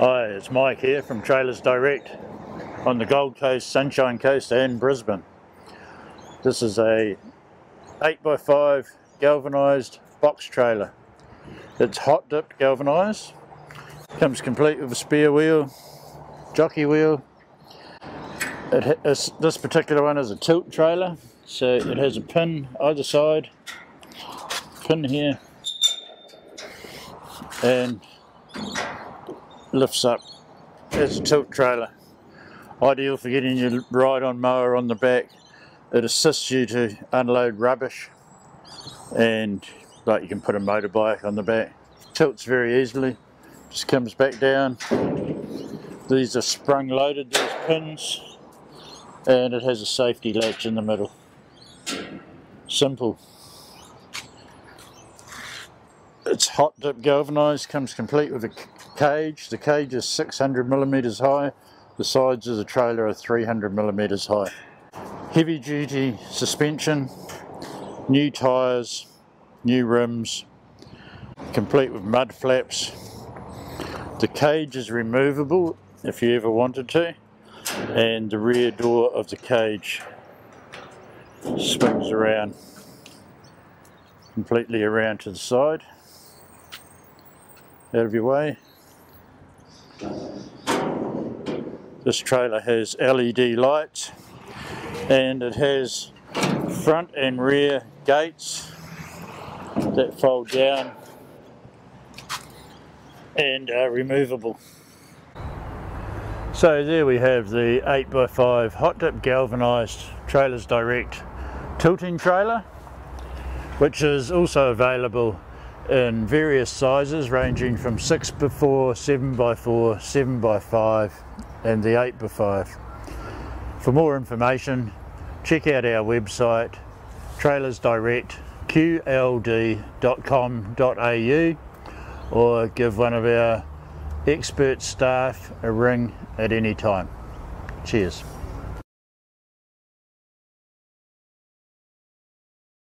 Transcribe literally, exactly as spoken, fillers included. Hi, it's Mike here from Trailers Direct on the Gold Coast, Sunshine Coast and Brisbane. This is a eight by five galvanised box trailer. It's hot dipped galvanised, comes complete with a spare wheel, jockey wheel. It has, this particular one is a tilt trailer, so it has a pin either side, pin here, and lifts up. It's a tilt trailer, ideal for getting your ride on mower on the back. It assists you to unload rubbish, and like you can put a motorbike on the back. Tilts very easily, just comes back down. These are sprung loaded, these pins, and it has a safety latch in the middle. Simple. It's hot dip galvanised, comes complete with a cage. The cage is six hundred millimetres high. The sides of the trailer are three hundred millimetres high. Heavy duty suspension, new tyres, new rims, complete with mud flaps. The cage is removable if you ever wanted to, and the rear door of the cage swings around, completely around to the side. Out of your way. This trailer has L E D lights, and it has front and rear gates that fold down and are removable. So there we have the eight by five hot dip galvanised Trailers Direct tilting trailer, which is also available in various sizes ranging from six by four, seven by four, seven by five and the eight by five. For more information, check out our website trailers direct Q L D dot com dot A U or give one of our expert staff a ring at any time. Cheers.